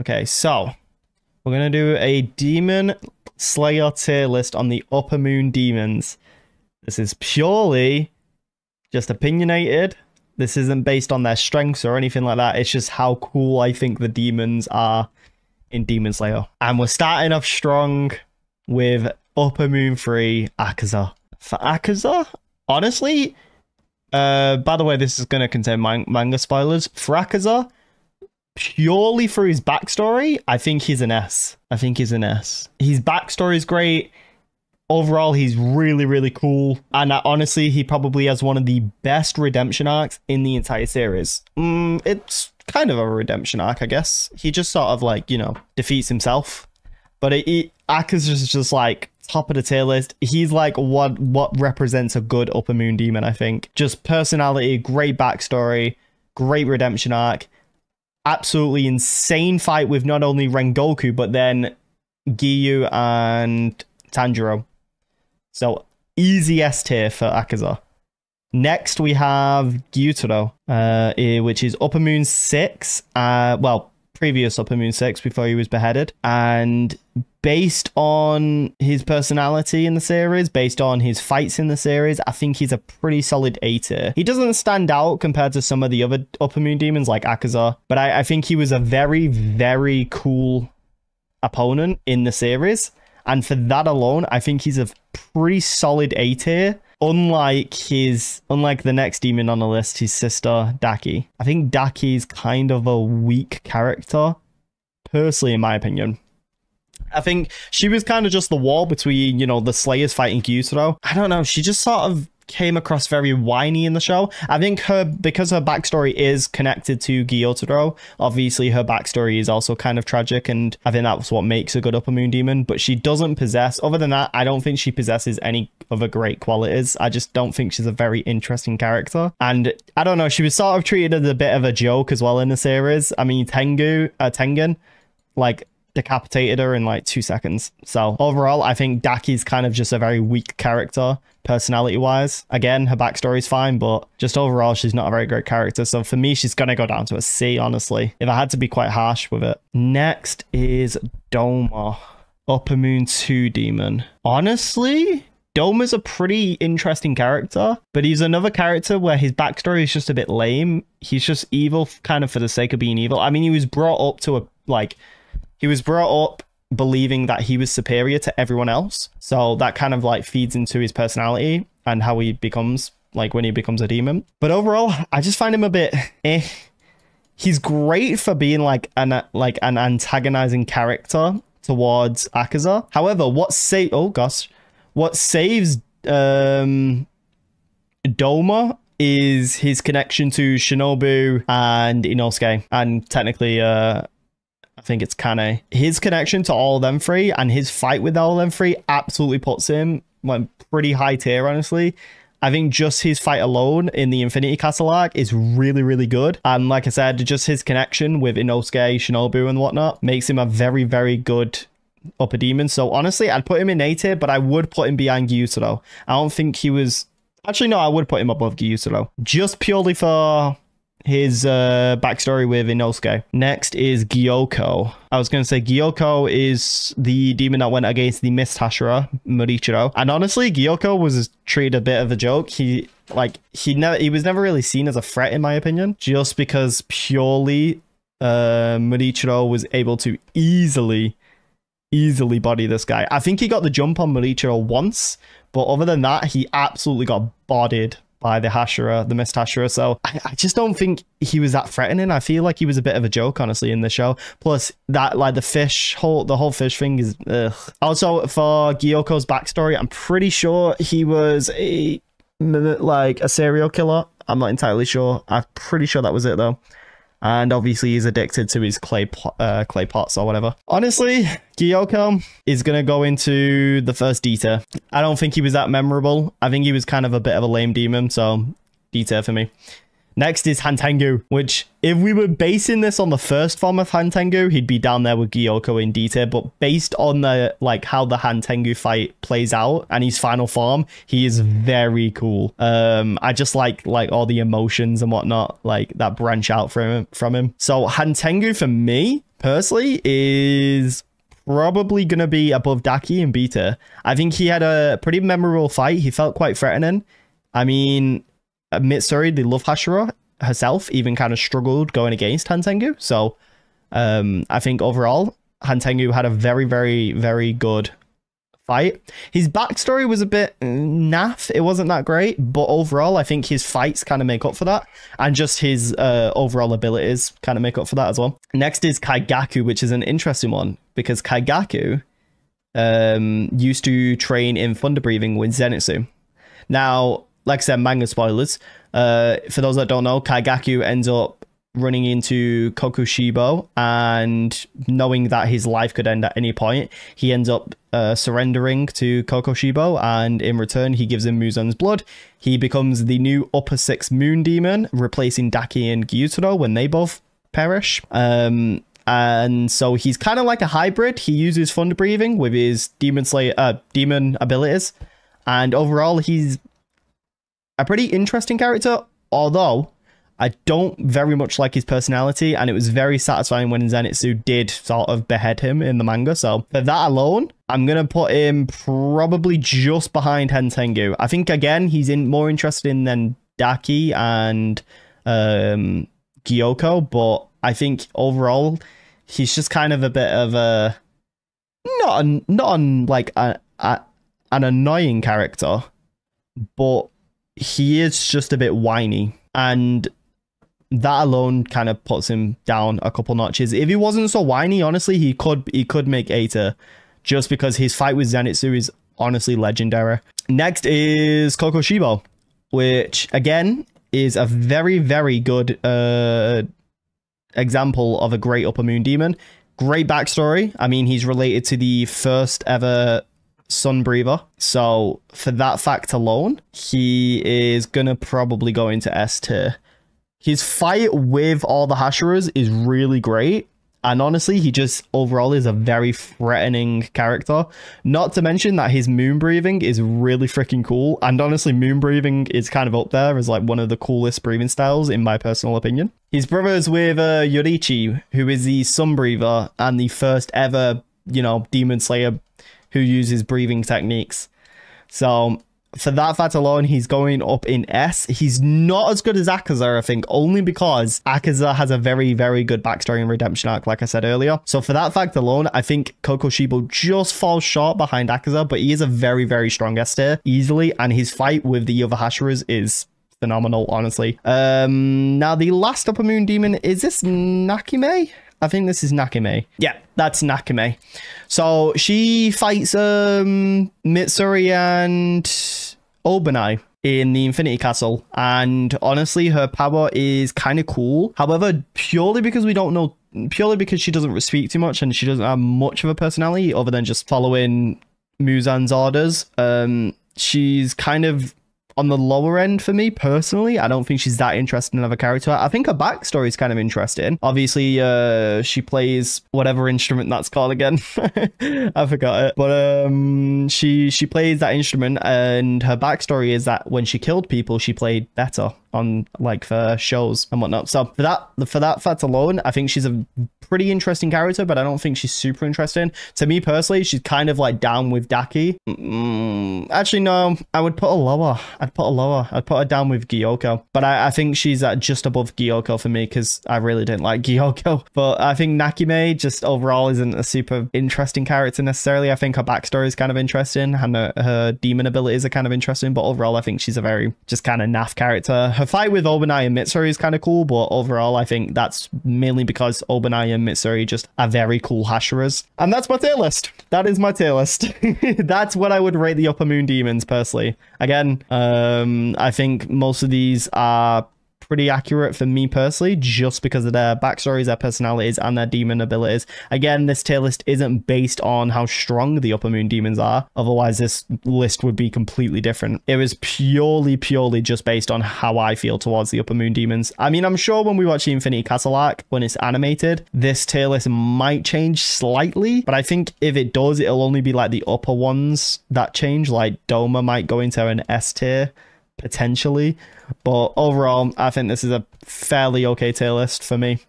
Okay, so we're going to do a Demon Slayer tier list on the Upper Moon Demons. This is purely just opinionated. This isn't based on their strengths or anything like that. It's just how cool I think the demons are in Demon Slayer. And we're starting off strong with Upper Moon 3, Akaza. For Akaza, honestly, by the way, this is going to contain manga spoilers. For Akaza, purely through his backstory, I think he's an S. His backstory is great. Overall, he's really, really cool. And honestly, he probably has one of the best redemption arcs in the entire series. It's kind of a redemption arc, I guess. He just sort of like, you know, defeats himself. But Akaza's just like top of the tier list. He's like what represents a good Upper Moon Demon, I think. Just personality, great backstory, great redemption arc. Absolutely insane fight with not only Rengoku, but then Giyu and Tanjiro. So easy S tier for Akaza. Next we have Gyutaro, which is Upper Moon 6. Well, previous Upper Moon 6 before he was beheaded. And based on his personality in the series, based on his fights in the series, I think he's a pretty solid A tier. He doesn't stand out compared to some of the other Upper Moon Demons like Akaza, but I think he was a very, very cool opponent in the series. And for that alone, I think he's a pretty solid A tier. Unlike the next demon on the list, his sister, Daki. I think Daki's kind of a weak character, personally, in my opinion. I think she was kind of just the wall between, you know, the Slayers fighting Gyutaro. I don't know, she just sort of came across very whiny in the show. I think because her backstory is connected to Gyutaro, obviously her backstory is also kind of tragic, and I think that's what makes a good Upper Moon Demon. But she doesn't possess, other than that, I don't think she possesses any other great qualities. I just don't think she's a very interesting character. And I don't know, she was sort of treated as a bit of a joke as well in the series. I mean, Tengen, like, decapitated her in like 2 seconds. So overall, I think Daki's kind of just a very weak character personality wise. Again, her backstory's fine, but just overall she's not a very great character. So for me, she's gonna go down to a C, honestly, if I had to be quite harsh with it. Next is Doma, Upper Moon 2 demon. Honestly, Doma's a pretty interesting character, but he's another character where his backstory is just a bit lame. He's just evil kind of for the sake of being evil. I mean, he was brought up to He was brought up believing that he was superior to everyone else. So that kind of like feeds into his personality and how he becomes like when he becomes a demon. But overall, I just find him a bit eh. He's great for being like an antagonizing character towards Akaza. However, what saves Doma is his connection to Shinobu and Inosuke, and technically I think it's Kane. His connection to all of them three and his fight with all of them three absolutely puts him like pretty high tier, honestly. I think just his fight alone in the Infinity Castle arc is really, really good. And like I said, just his connection with Inosuke, Shinobu and whatnot makes him a very, very good upper demon. So honestly, I'd put him in A tier, but I would put him behind Gyutaro. I don't think he was... Actually, no, I would put him above Gyutaro. Just purely for his backstory with Inosuke. Next is Gyokko. I was going to say Gyokko is the demon that went against the Mist Hashira, Muichiro. And honestly, Gyokko was treated a bit of a joke. He was never really seen as a threat, in my opinion, just because purely Muichiro was able to easily body this guy. I think he got the jump on Muichiro once, but other than that, he absolutely got bodied by the Hashira, the Mist Hashira. So I just don't think he was that threatening. I feel like he was a bit of a joke, honestly, in the show. Plus that, like, the whole fish thing is ugh. Also, for Gyokko's backstory, I'm pretty sure he was a serial killer. I'm not entirely sure. I'm pretty sure that was it though. And obviously he's addicted to his clay pots or whatever. Honestly, Gyokko is going to go into the first D tier. I don't think he was that memorable. I think he was kind of a bit of a lame demon, so D tier for me. Next is Hantengu, which if we were basing this on the first form of Hantengu, he'd be down there with Gyokko in D tier. But based on the how the Hantengu fight plays out and his final form, he is very cool. I just like all the emotions and whatnot, like that branch out from him. So Hantengu for me Persley is probably going to be above Daki and Beta. I think he had a pretty memorable fight. He felt quite threatening. I mean, Mitsuri, they love Hashira herself, even kind of struggled going against Hantengu. So I think overall, Hantengu had a very, very, very good fight. His backstory was a bit naff. It wasn't that great, but overall, I think his fights kind of make up for that, and just his overall abilities kind of make up for that as well. Next is Kaigaku, which is an interesting one, because Kaigaku used to train in Thunder Breathing with Zenitsu. Now, like I said, manga spoilers. For those that don't know, Kaigaku ends up running into Kokushibo, and knowing that his life could end at any point, he ends up surrendering to Kokushibo, and in return he gives him Muzan's blood. He becomes the new upper six moon demon, replacing Daki and Gyutaro when they both perish. And so he's kind of like a hybrid. He uses Thunder Breathing with his Demon Slayer demon abilities, and overall he's a pretty interesting character, although I don't very much like his personality, and it was very satisfying when Zenitsu did sort of behead him in the manga. So for that alone, I'm going to put him probably just behind Hantengu. I think, again, he's more interesting than Daki and Gyokko, but I think overall, he's just kind of a bit of a... Not an annoying character, but he is just a bit whiny. And that alone kind of puts him down a couple notches. If he wasn't so whiny, honestly, he could make A-tier, just because his fight with Zenitsu is honestly legendary. Next is Kokushibo, which again is a very, very good example of a great upper moon demon. Great backstory. I mean, he's related to the first ever Sun Breather, so for that fact alone, he is gonna probably go into S tier. His fight with all the Hashiras is really great, and honestly, he just overall is a very threatening character. Not to mention that his Moon Breathing is really freaking cool, and honestly, Moon Breathing is kind of up there as like one of the coolest breathing styles in my personal opinion. He's brothers with Yoriichi, who is the Sun Breather and the first ever, you know, Demon Slayer who uses breathing techniques. So for that fact alone, he's going up in S. He's not as good as Akaza, I think, only because Akaza has a very, very good backstory and redemption arc, like I said earlier. So for that fact alone, I think Kokushibo just falls short behind Akaza, but he is a very, very strong S tier, easily, and his fight with the other Hashiras is phenomenal, honestly. Now, the last upper moon demon, is this Nakime? I think this is Nakime. Yeah, that's Nakime. So she fights Mitsuri and Obanai in the Infinity Castle. And honestly, her power is kind of cool. However, purely because she doesn't speak too much and she doesn't have much of a personality other than just following Muzan's orders, she's kind of on the lower end for me personally. I don't think she's that interesting of a character. I think her backstory is kind of interesting. Obviously, she plays whatever instrument that's called again. I forgot it. But she plays that instrument, and her backstory is that when she killed people, she played better on like for shows and whatnot. So for that fact alone, I think she's a pretty interesting character, but I don't think she's super interesting. To me personally, she's kind of like down with Daki. Actually, no, I would put a lower. I'd put her down with Gyokko, but I think she's at just above Gyokko for me, because I really didn't like Gyokko. But I think Nakime just overall isn't a super interesting character necessarily. I think her backstory is kind of interesting, and her demon abilities are kind of interesting, but overall I think she's a very just kind of naff character. Her fight with Obanai and Mitsuri is kind of cool, but overall I think that's mainly because Obanai and Mitsuri just are very cool Hashiras. And that's my tier list. That is my tier list. That's what I would rate the upper moon demons personally. Again, I think most of these are pretty accurate for me personally, just because of their backstories, their personalities, and their demon abilities. Again, this tier list isn't based on how strong the upper moon demons are, otherwise this list would be completely different. It was purely just based on how I feel towards the upper moon demons. I mean, I'm sure when we watch the Infinity Castle arc, when it's animated, this tier list might change slightly, but I think if it does, it'll only be like the upper ones that change. Like Doma might go into an S tier potentially, but overall I think this is a fairly okay tier list for me.